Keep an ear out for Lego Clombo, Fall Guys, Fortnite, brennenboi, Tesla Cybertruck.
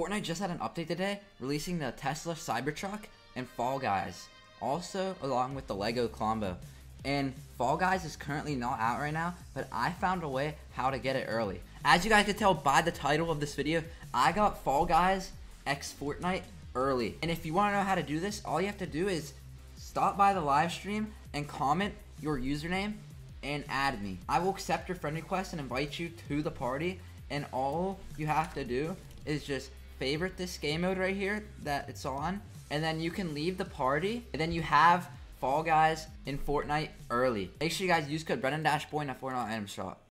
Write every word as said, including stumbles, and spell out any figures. Fortnite just had an update today, releasing the Tesla Cybertruck and Fall Guys, also along with the Lego Clombo. And Fall Guys is currently not out right now, but I found a way how to get it early. As you guys can tell by the title of this video, I got Fall Guys x Fortnite early. And if you want to know how to do this, all you have to do is stop by the live stream and comment your username and add me. I will accept your friend request and invite you to the party, and all you have to do is just favorite this game mode right here that it's on, and then you can leave the party, and then you have Fall Guys in Fortnite early. Make sure you guys use code brennen dash boi in a Fortnite item shop.